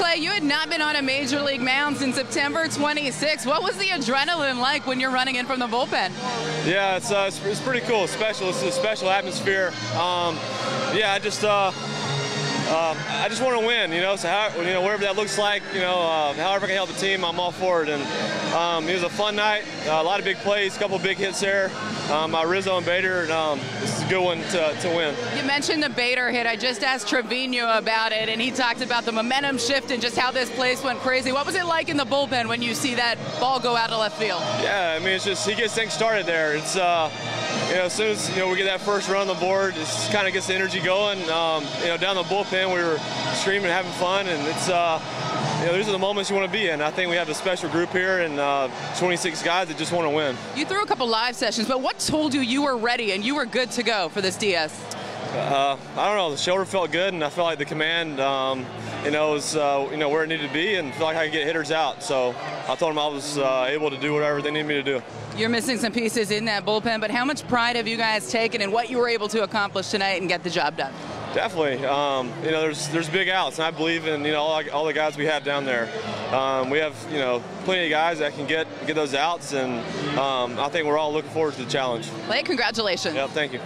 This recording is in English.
Clay, you had not been on a major league mound since September 26. What was the adrenaline like when you're running in from the bullpen? Yeah, it's pretty cool. It's a special atmosphere. Yeah, I just want to win, you know. So whatever that looks like, you know, however I can help the team, I'm all for it. And it was a fun night. A lot of big plays, a couple of big hits there by Rizzo and Bader. And this is a good one to win. You mentioned the Bader hit. I just asked Trevino about it, and he talked about the momentum shift and just how this place went crazy. What was it like in the bullpen when you see that ball go out of left field? Yeah, I mean, it's just he gets things started there. It's you know, as soon as we get that first run on the board, it kind of gets the energy going. You know, down the bullpen, we were streaming, having fun, and it's you know, these are the moments you want to be in. I think we have a special group here, and 26 guys that just want to win. You threw a couple live sessions, but what told you you were ready and you were good to go for this DS? I don't know. The shoulder felt good, and I felt like the command, you know, was you know, where it needed to be, and felt like I could get hitters out. So I told them I was able to do whatever they needed me to do. You're missing some pieces in that bullpen, but how much pride have you guys taken in what you were able to accomplish tonight and get the job done? Definitely, you know, there's big outs, and I believe in, you know, all the guys we have down there. We have, you know, plenty of guys that can get those outs, and I think we're all looking forward to the challenge. Blake, congratulations. Yeah, thank you.